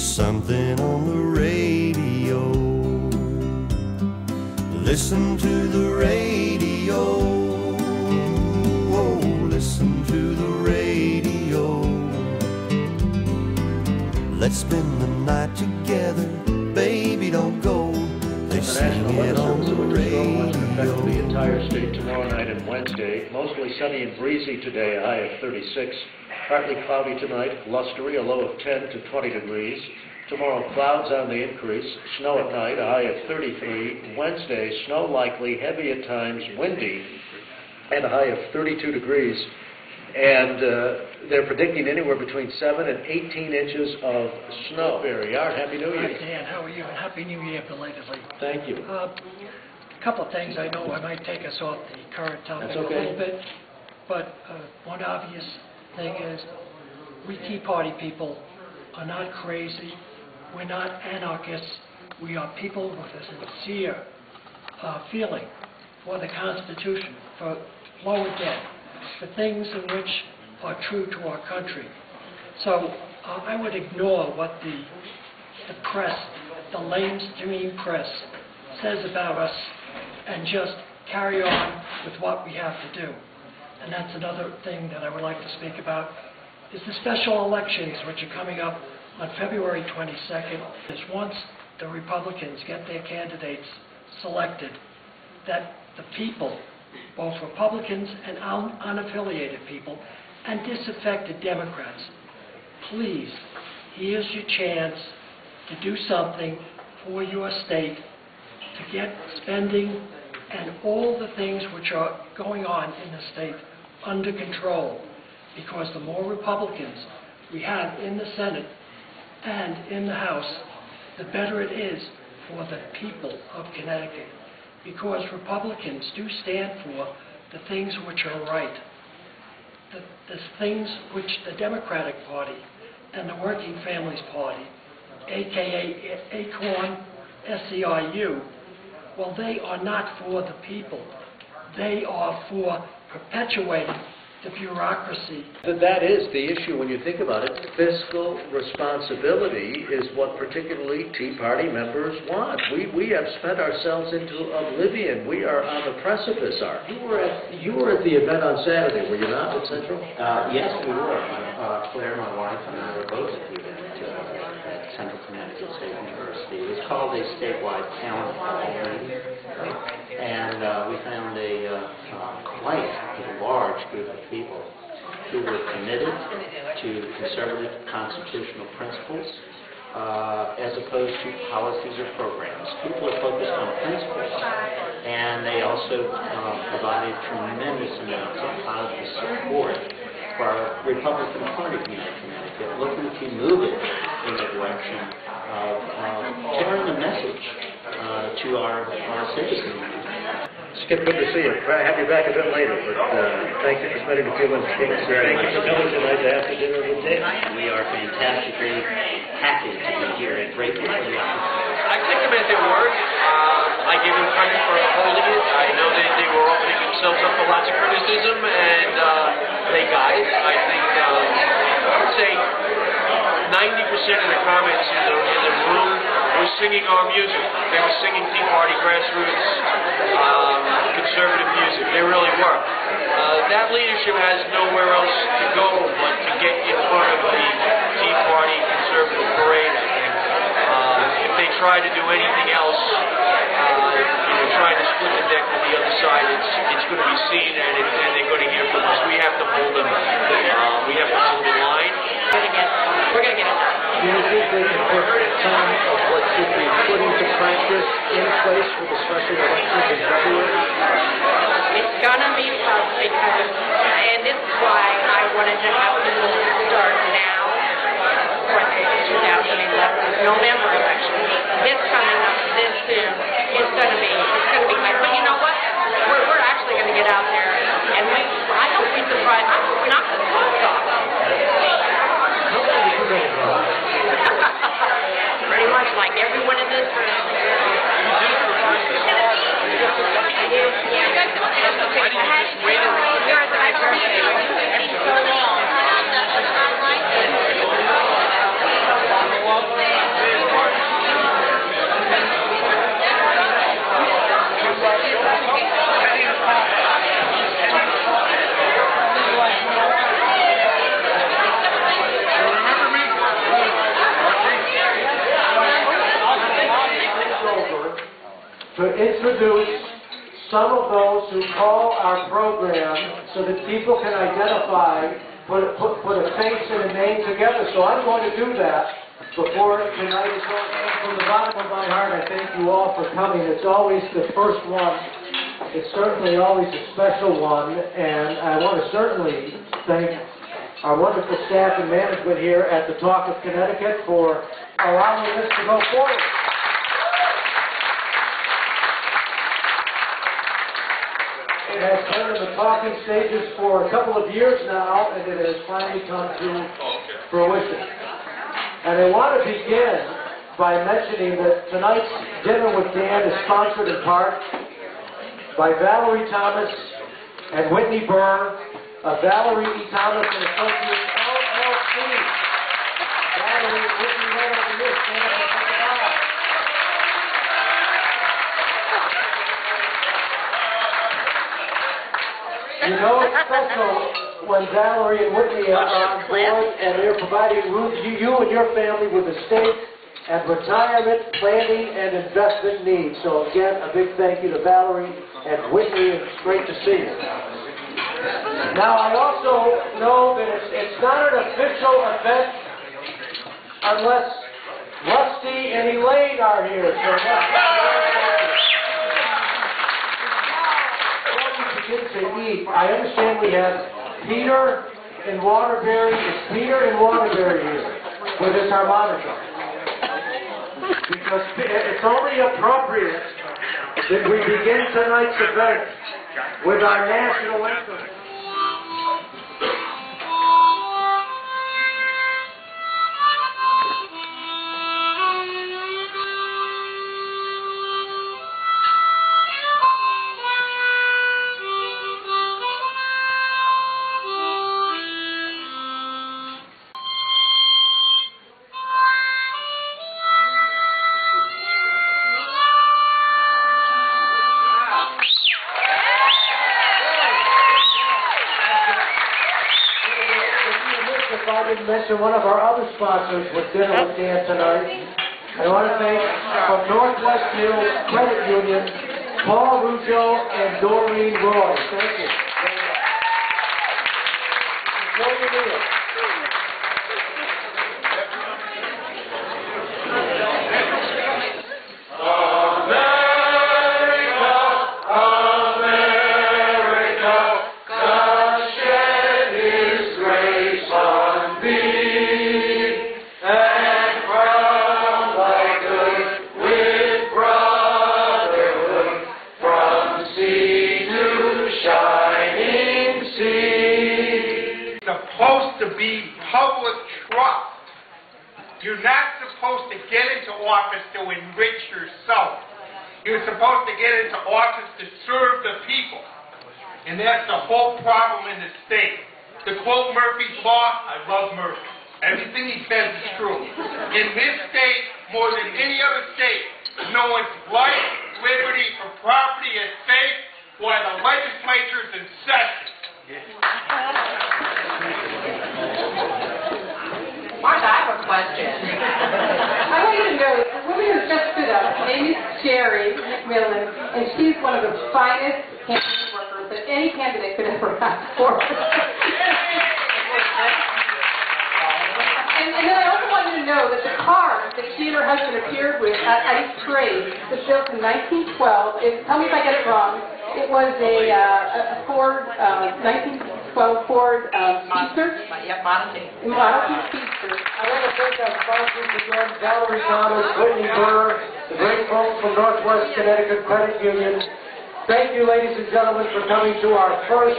There's something on the radio. Listen to the radio. Oh, listen to the radio. Let's spend the night together, baby, don't go. They sing it on the radio. Affect the entire state tomorrow night and Wednesday. Mostly sunny and breezy today, a high of 36. Partly cloudy tonight, blustery, a low of 10 to 20 degrees. Tomorrow, clouds on the increase, snow at night, a high of 33. Wednesday, snow likely, heavy at times, windy, and a high of 32 degrees. And they're predicting anywhere between 7 and 18 inches of snow. Barry, happy New Year. Hi, Dan. How are you? And Happy New Year, belatedly. Thank you. A couple of things. I know I might take us off the current topic a little bit, but one obvious thing is we Tea Party people are not crazy. We're not anarchists. We are people with a sincere feeling for the Constitution, for lower debt, for things in which are true to our country. So I would ignore what the press, the mainstream press, says about us and just carry on with what we have to do. And that's another thing that I would like to speak about is the special elections which are coming up on February 22nd. Is once the Republicans get their candidates selected, that the people, both Republicans and unaffiliated people, and disaffected Democrats, please, here's your chance to do something for your state, to get spending and all the things which are going on in the state under control. Because the more Republicans we have in the Senate and in the House, the better it is for the people of Connecticut. Because Republicans do stand for the things which are right, the things which the Democratic Party and the Working Families Party, aka ACORN, SEIU, well, they are not for the people. They are for perpetuating the bureaucracy. That is the issue when you think about it. Fiscal responsibility is what particularly Tea Party members want. We have spent ourselves into oblivion. We are on the precipice. You were at the event on Saturday, were you not, at Central? Yes, we were. Claire, my wife, and I were both at the event at Central Connecticut State University. It was called a statewide talent hall, and we found quite a large group of people who were committed to conservative constitutional principles as opposed to policies or programs. People are focused on principles, and they also provided tremendous amounts of positive support for our Republican Party in Connecticut, looking to move it in the direction of carrying the message to our citizens. Skip, good to see you. I'll have you back a bit later, but thank you for spending a few minutes. Thank you for coming tonight to After Dinner with Dave. We are fantastically happy to be here at Grateful. I compliment their work. I give them credit for holding it. I know that they were opening themselves up for lots of criticism, and I think, I would say 90% of the comments in the room were singing our music. They were singing Tea Party grassroots conservative music. They really were. That leadership has nowhere else to go but to get in front of the Tea Party conservative parade. If they try to do anything else, trying to split the deck with the other side, it's going to be seen, and they're going to hear from us. We have to hold them. We have to hold the line. We're going to get it done. Do you think they can put some of what should be put into practice in place for the special elections in February? It's going to be tough because, and this is why I wanted to have the rules start now for the 2011 November election. This coming up this soon is going to be, it's going to be like, but you know what? We're actually going to get out there, and I don't be surprised. We're not going to talk about it. Pretty much like everyone in this room. to introduce some of those who call our program so that people can identify, put a face and a name together. So I'm going to do that before tonight is over. From the bottom of my heart, I thank you all for coming. It's always the first one. It's certainly always a special one. And I want to certainly thank our wonderful staff and management here at the Talk of Connecticut for allowing this to go forward. It has been in the talking stages for a couple of years now, and it has finally come to fruition. And I want to begin by mentioning that tonight's Dinner with Dan is sponsored in part by Valerie Thomas and Whitney Burr of Valerie Thomas and Associates, LLC. Valerie, Whitney, right over here, stand up and take it out. You know it's special when Valerie and Whitney are on board, and they're providing room to you and your family with estate and retirement planning and investment needs. So again, a big thank you to Valerie and Whitney. It's great to see you. Now, I also know that it's not an official event unless Rusty and Elaine are here. So I understand we have Peter in Waterbury. Is Peter in Waterbury here with his harmonica? Because it's only appropriate that we begin tonight's event with our national anthem. Mention one of our other sponsors with Dinner with Dan tonight. I want to thank from Northwest Credit Union, Paul Ruggio and Doreen Roy. Thank you. You're not supposed to get into office to enrich yourself. You're supposed to get into office to serve the people. And that's the whole problem in the state. To quote Murphy's Law, I love Murphy. Everything he says is true. In this state, more than any other state, no one's life, liberty, or property is safe while the legislature is in session. Martha, I have a question. I want you to know, the woman who just stood up, her name is Sherry McMillan, and she's one of the finest candidate workers that any candidate could ever ask for. And then I also want you to know that the car that she and her husband appeared with at Ice Trade was built in 1912. Tell me if I get it wrong. It was a Ford, 1912 Ford Speedster. Yeah, Model Speedster. I want to thank our sponsors again, Valerie Thomas, Whitney Burr, the great folks from Northwest Connecticut Credit Union. Thank you, ladies and gentlemen, for coming to our first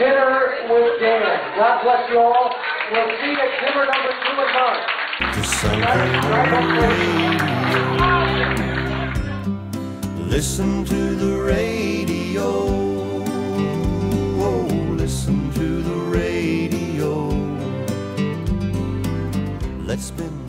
Dinner with Dan. God bless you all. We'll see you at dinner number 2 in March. Listen to the radio. Listen to the radio. Let's spin.